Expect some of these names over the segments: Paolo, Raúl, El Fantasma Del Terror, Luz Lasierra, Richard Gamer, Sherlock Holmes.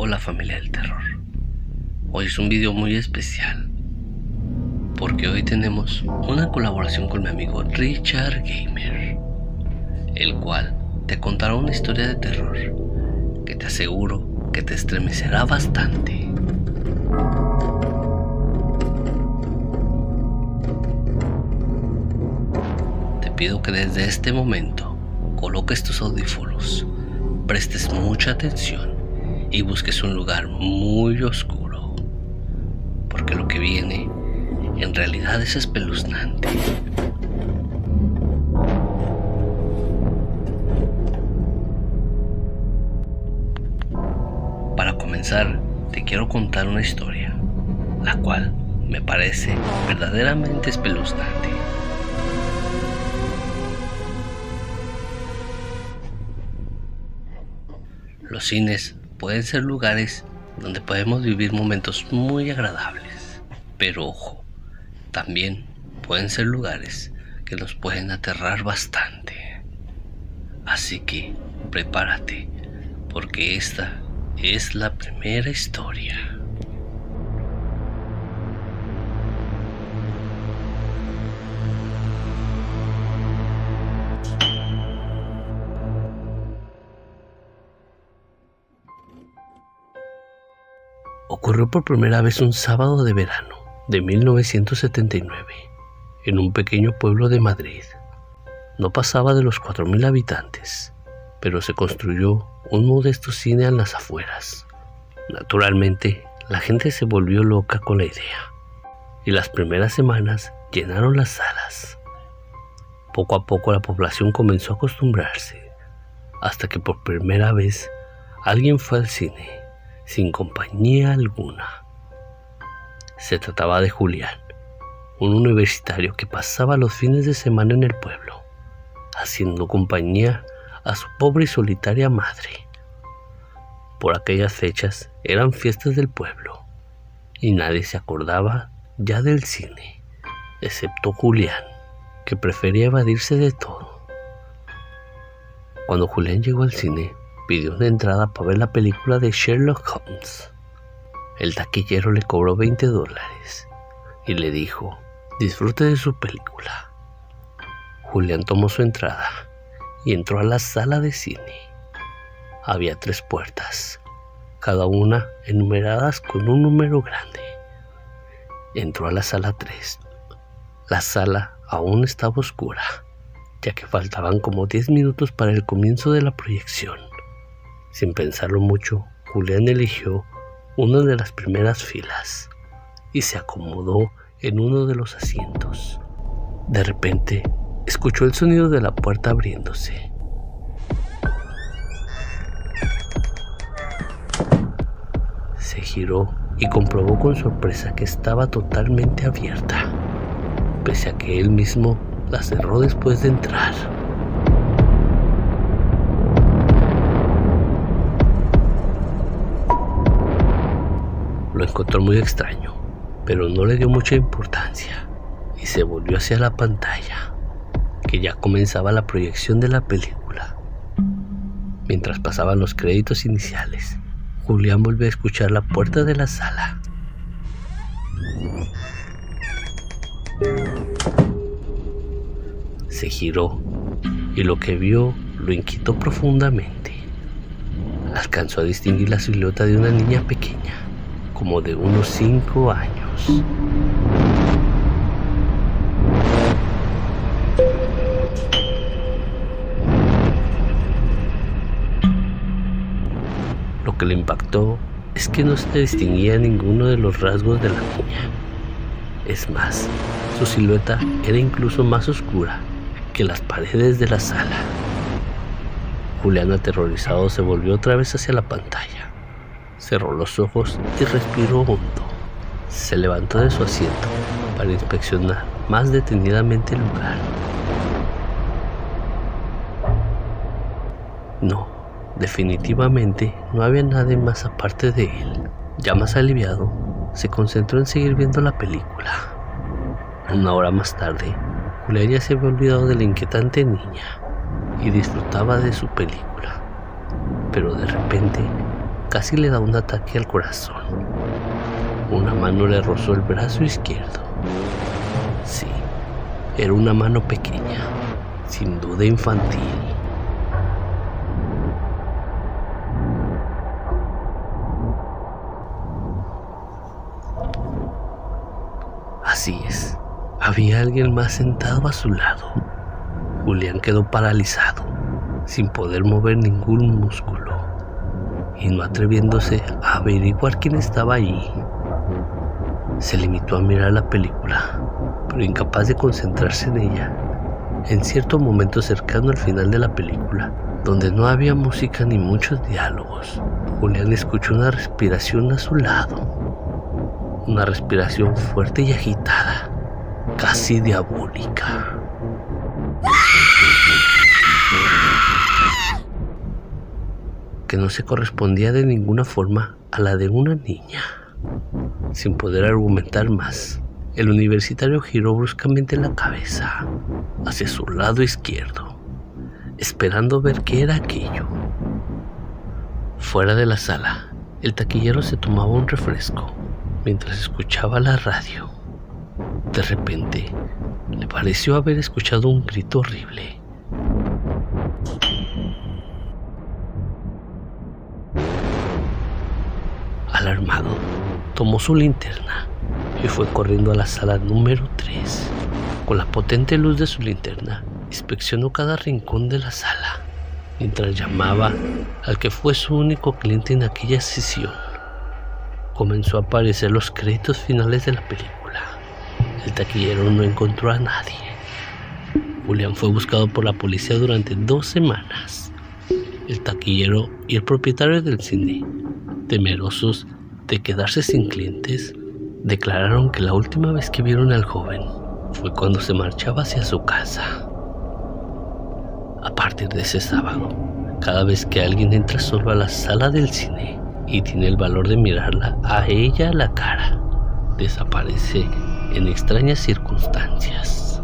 Hola familia del terror, hoy es un video muy especial porque hoy tenemos una colaboración con mi amigo Richard Gamer, el cual te contará una historia de terror que te aseguro que te estremecerá bastante. Te pido que desde este momento coloques tus audífonos, prestes mucha atención y busques un lugar muy oscuro, porque lo que viene en realidad es espeluznante. Para comenzar, te quiero contar una historia, la cual me parece verdaderamente espeluznante. Los cines pueden ser lugares donde podemos vivir momentos muy agradables, pero ojo, también pueden ser lugares que nos pueden aterrar bastante. Así que prepárate, porque esta es la primera historia. Ocurrió por primera vez un sábado de verano de 1979, en un pequeño pueblo de Madrid. No pasaba de los 4.000 habitantes, pero se construyó un modesto cine en las afueras. Naturalmente, la gente se volvió loca con la idea, y las primeras semanas llenaron las salas. Poco a poco la población comenzó a acostumbrarse, hasta que por primera vez alguien fue al cine, sin compañía alguna. Se trataba de Julián, un universitario que pasaba los fines de semana en el pueblo, haciendo compañía a su pobre y solitaria madre. Por aquellas fechas eran fiestas del pueblo, y nadie se acordaba ya del cine, excepto Julián, que prefería evadirse de todo. Cuando Julián llegó al cine, pidió una entrada para ver la película de Sherlock Holmes. El taquillero le cobró $20 y le dijo: disfrute de su película. Julián tomó su entrada y entró a la sala de cine. Había 3 puertas, cada una enumeradas con un número grande. Entró a la sala 3. La sala aún estaba oscura, ya que faltaban como 10 minutos para el comienzo de la proyección. Sin pensarlo mucho, Julián eligió una de las primeras filas y se acomodó en uno de los asientos. De repente, escuchó el sonido de la puerta abriéndose. Se giró y comprobó con sorpresa que estaba totalmente abierta, pese a que él mismo la cerró después de entrar. Lo encontró muy extraño, pero no le dio mucha importancia y se volvió hacia la pantalla, que ya comenzaba la proyección de la película. Mientras pasaban los créditos iniciales, Julián volvió a escuchar la puerta de la sala. Se giró y lo que vio lo inquietó profundamente. Alcanzó a distinguir la silueta de una niña pequeña, como de unos 5 años. Lo que le impactó es que no se distinguía ninguno de los rasgos de la niña. Es más, su silueta era incluso más oscura que las paredes de la sala. Julián, aterrorizado, se volvió otra vez hacia la pantalla. Cerró los ojos y respiró hondo. Se levantó de su asiento para inspeccionar más detenidamente el lugar. No, definitivamente no había nadie más aparte de él. Ya más aliviado, se concentró en seguir viendo la película. Una hora más tarde, Julián ya se había olvidado de la inquietante niña y disfrutaba de su película. Pero de repente, casi le da un ataque al corazón. Una mano le rozó el brazo izquierdo. Sí, era una mano pequeña, sin duda infantil. Así es, había alguien más sentado a su lado. Julián quedó paralizado, sin poder mover ningún músculo, y no atreviéndose a averiguar quién estaba allí. Se limitó a mirar la película, pero incapaz de concentrarse en ella. En cierto momento cercano al final de la película, donde no había música ni muchos diálogos, Julián escuchó una respiración a su lado. Una respiración fuerte y agitada, casi diabólica. Que no se correspondía de ninguna forma a la de una niña. Sin poder argumentar más, el universitario giró bruscamente la cabeza hacia su lado izquierdo, esperando ver qué era aquello. Fuera de la sala, el taquillero se tomaba un refresco mientras escuchaba la radio. De repente, le pareció haber escuchado un grito horrible. Alarmado, tomó su linterna y fue corriendo a la sala número 3. Con la potente luz de su linterna, inspeccionó cada rincón de la sala, mientras llamaba al que fue su único cliente en aquella sesión. Comenzó a aparecer los créditos finales de la película. El taquillero no encontró a nadie. Julián fue buscado por la policía durante 2 semanas. El taquillero y el propietario del cine, temerosos de quedarse sin clientes, declararon que la última vez que vieron al joven fue cuando se marchaba hacia su casa. A partir de ese sábado, cada vez que alguien entra solo a la sala del cine y tiene el valor de mirarla a ella a la cara, desaparece en extrañas circunstancias.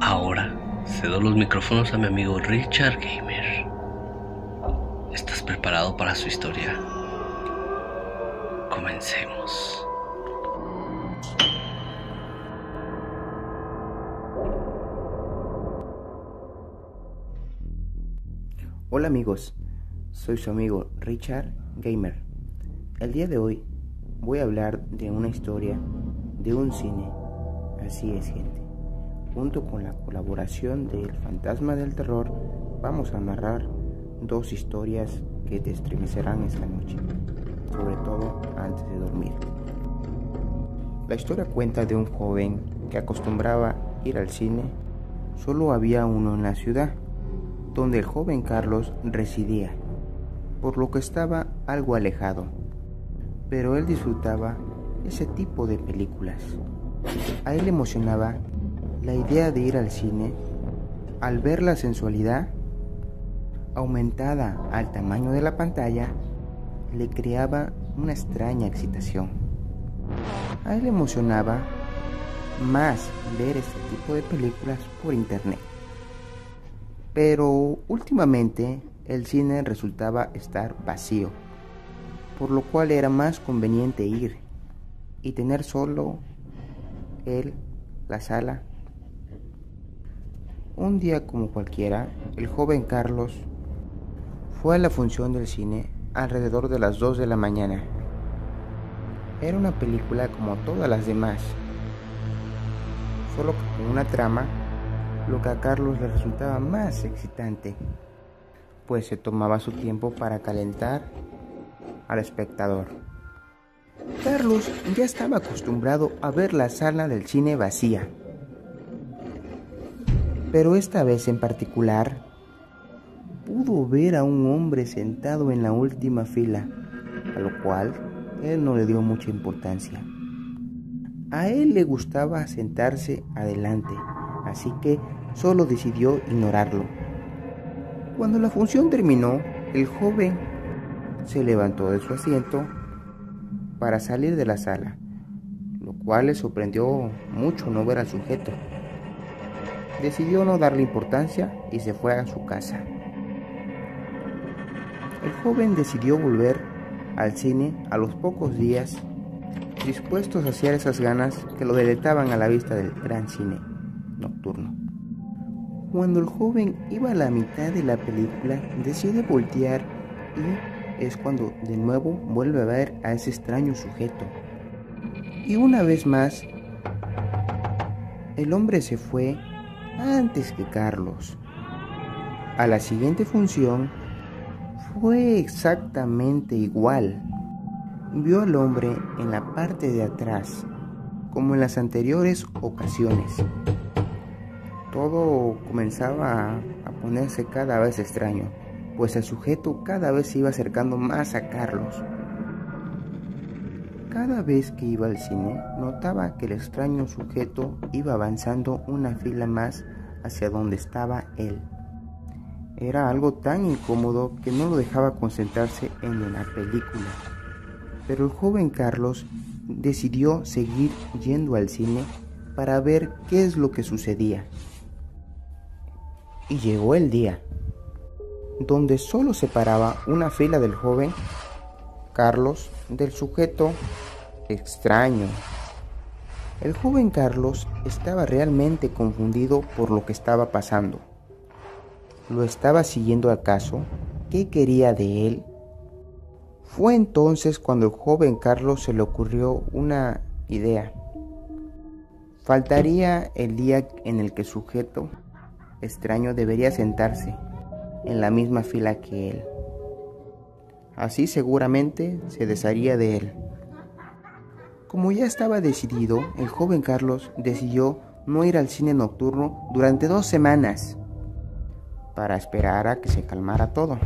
Ahora cedo los micrófonos a mi amigo Richard Gamer. ¿Estás preparado para su historia? Comencemos. Hola amigos, soy su amigo Richard Gamer. El día de hoy voy a hablar de una historia de un cine, así es gente. Junto con la colaboración de El Fantasma del Terror, vamos a narrar 2 historias que te estremecerán esta noche, sobre todo antes de dormir. La historia cuenta de un joven que acostumbraba ir al cine. Solo había uno en la ciudad donde el joven Carlos residía, por lo que estaba algo alejado, pero él disfrutaba ese tipo de películas. A él le emocionaba la idea de ir al cine. Al ver la sensualidad aumentada al tamaño de la pantalla, le creaba una extraña excitación. A él le emocionaba más ver este tipo de películas por internet. Pero últimamente el cine resultaba estar vacío, por lo cual era más conveniente ir y tener solo él la sala. Un día como cualquiera, el joven Carlos fue a la función del cine alrededor de las 2 de la mañana. Era una película como todas las demás, solo con una trama, lo que a Carlos le resultaba más excitante, pues se tomaba su tiempo para calentar al espectador. Carlos ya estaba acostumbrado a ver la sala del cine vacía, pero esta vez en particular pudo ver a un hombre sentado en la última fila, a lo cual él no le dio mucha importancia. A él le gustaba sentarse adelante, así que solo decidió ignorarlo. Cuando la función terminó, el joven se levantó de su asiento para salir de la sala, lo cual le sorprendió mucho no ver al sujeto. decidió no darle importancia y se fue a su casa. El joven decidió volver al cine a los pocos días, dispuesto a saciar esas ganas que lo deletaban a la vista del gran cine nocturno. Cuando el joven iba a la mitad de la película, decide voltear y es cuando de nuevo vuelve a ver a ese extraño sujeto. Y una vez más, el hombre se fue antes que Carlos. A la siguiente función fue exactamente igual. Vio al hombre en la parte de atrás, como en las anteriores ocasiones. Todo comenzaba a ponerse cada vez extraño, pues el sujeto cada vez se iba acercando más a Carlos. Cada vez que iba al cine, notaba que el extraño sujeto iba avanzando una fila más hacia donde estaba él. Era algo tan incómodo que no lo dejaba concentrarse en la película. Pero el joven Carlos decidió seguir yendo al cine para ver qué es lo que sucedía. Y llegó el día, donde solo separaba una fila del joven Carlos del sujeto extraño. El joven Carlos estaba realmente confundido por lo que estaba pasando. ¿Lo estaba siguiendo acaso? ¿Qué quería de él? Fue entonces cuando el joven Carlos se le ocurrió una idea. Faltaría el día en el que el sujeto extraño debería sentarse en la misma fila que él. Así seguramente se desharía de él. Como ya estaba decidido, el joven Carlos decidió no ir al cine nocturno durante 2 semanas para esperar a que se calmara todo.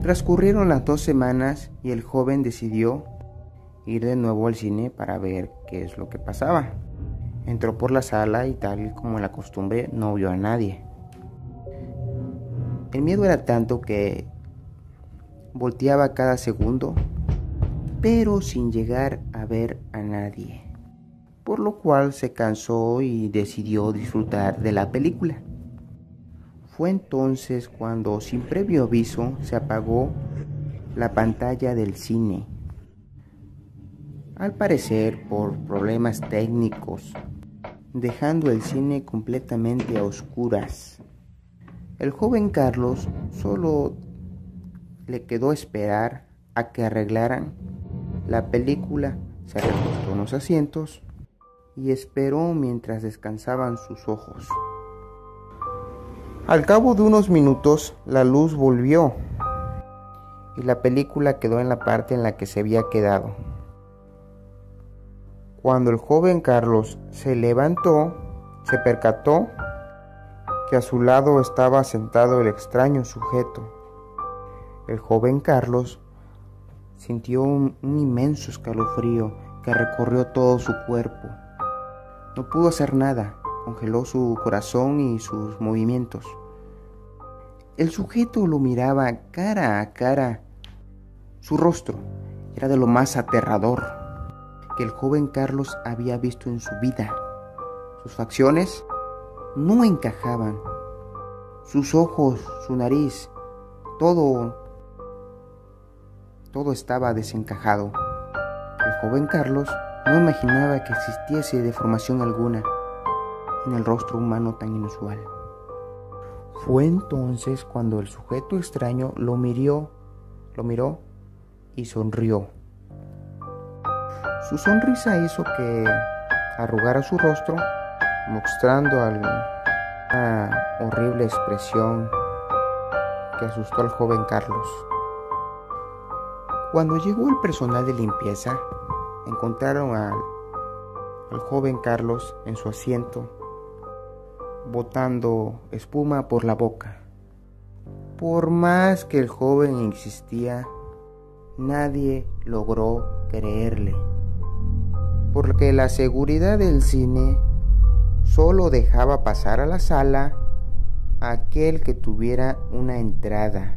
Transcurrieron las 2 semanas y el joven decidió ir de nuevo al cine para ver qué es lo que pasaba. Entró por la sala y, tal como la costumbre, no vio a nadie. El miedo era tanto que volteaba cada segundo, pero sin llegar a ver a nadie, por lo cual se cansó y decidió disfrutar de la película. Fue entonces cuando, sin previo aviso, se apagó la pantalla del cine, al parecer por problemas técnicos, dejando el cine completamente a oscuras. El joven Carlos solo le quedó esperar a que arreglaran la película, se recostó en los asientos y esperó mientras descansaban sus ojos. Al cabo de unos minutos, la luz volvió y la película quedó en la parte en la que se había quedado. Cuando el joven Carlos se levantó, se percató que a su lado estaba sentado el extraño sujeto. El joven Carlos sintió un inmenso escalofrío que recorrió todo su cuerpo. No pudo hacer nada, congeló su corazón y sus movimientos. El sujeto lo miraba cara a cara. Su rostro era de lo más aterrador que el joven Carlos había visto en su vida. Sus facciones no encajaban. Sus ojos, su nariz, todo estaba desencajado. El joven Carlos no imaginaba que existiese deformación alguna en el rostro humano tan inusual. Fue entonces cuando el sujeto extraño lo miró y sonrió. Su sonrisa hizo que arrugara su rostro, mostrando una horrible expresión que asustó al joven Carlos. Cuando llegó el personal de limpieza, encontraron al joven Carlos en su asiento, botando espuma por la boca. Por más que el joven insistía, nadie logró creerle, porque la seguridad del cine solo dejaba pasar a la sala a aquel que tuviera una entrada,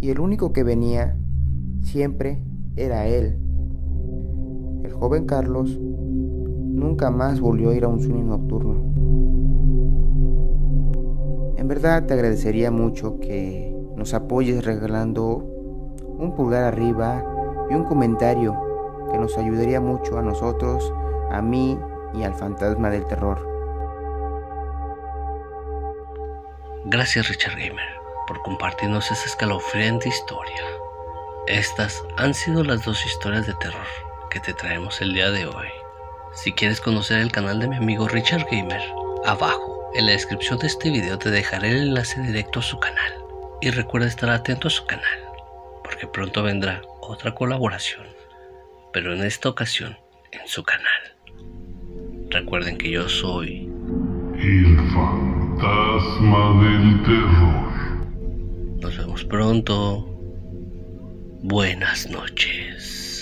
y el único que venía siempre era él. El joven Carlos nunca más volvió a ir a un cine nocturno. En verdad te agradecería mucho que nos apoyes regalando un pulgar arriba y un comentario, que nos ayudaría mucho a nosotros, a mí y al Fantasma del Terror. Gracias Richard Gamer por compartirnos esa escalofriante historia. Estas han sido las dos historias de terror que te traemos el día de hoy. Si quieres conocer el canal de mi amigo Richard Gamer, abajo en la descripción de este video te dejaré el enlace directo a su canal. Y recuerda estar atento a su canal, porque pronto vendrá otra colaboración, pero en esta ocasión en su canal. Recuerden que yo soy El Fantasma del Terror. Nos vemos pronto. Buenas noches.